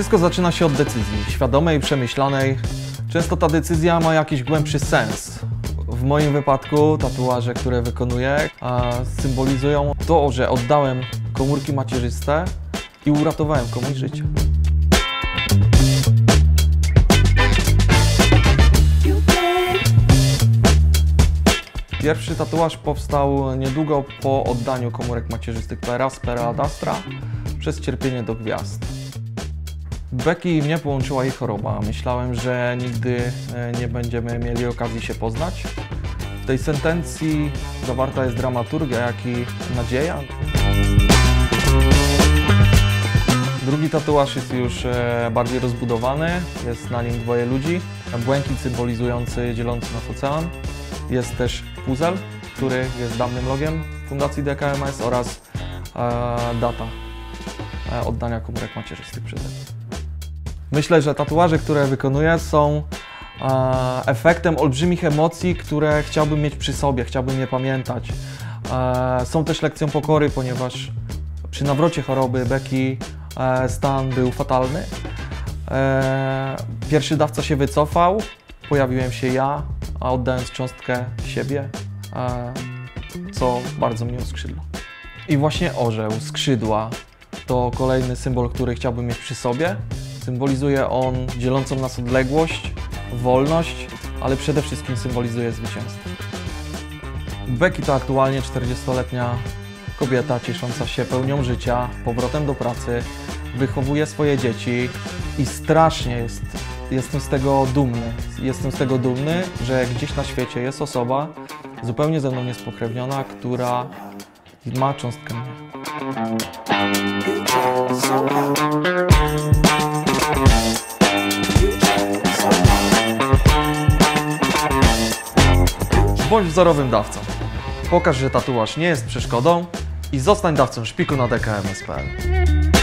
Wszystko zaczyna się od decyzji, świadomej, przemyślanej. Często ta decyzja ma jakiś głębszy sens. W moim wypadku tatuaże, które wykonuję, symbolizują to, że oddałem komórki macierzyste i uratowałem komuś życie. Pierwszy tatuaż powstał niedługo po oddaniu komórek macierzystych per Aspera ad Astra przez cierpienie do gwiazd. Becky i mnie połączyła jej choroba. Myślałem, że nigdy nie będziemy mieli okazji się poznać. W tej sentencji zawarta jest dramaturgia, jak i nadzieja. Drugi tatuaż jest już bardziej rozbudowany. Jest na nim dwoje ludzi. Błękit symbolizujący dzielący nas ocean. Jest też puzel, który jest dawnym logiem Fundacji DKMS oraz data oddania komórek macierzystych przeze mnie. Myślę, że tatuaże, które wykonuję, są efektem olbrzymich emocji, które chciałbym mieć przy sobie, chciałbym je pamiętać. Są też lekcją pokory, ponieważ przy nawrocie choroby Becky stan był fatalny. Pierwszy dawca się wycofał, pojawiłem się ja, a oddając cząstkę siebie, co bardzo mnie uskrzydło. I właśnie orzeł, skrzydła, to kolejny symbol, który chciałbym mieć przy sobie. Symbolizuje on dzielącą nas odległość, wolność, ale przede wszystkim symbolizuje zwycięstwo. Becky to aktualnie 40-letnia kobieta ciesząca się pełnią życia, powrotem do pracy, wychowuje swoje dzieci i strasznie jestem z tego dumny. Jestem z tego dumny, że gdzieś na świecie jest osoba zupełnie ze mną niespokrewniona, która ma cząstkę mnie. Bądź wzorowym dawcą. Pokaż, że tatuaż nie jest przeszkodą i zostań dawcą szpiku na DKMS.pl.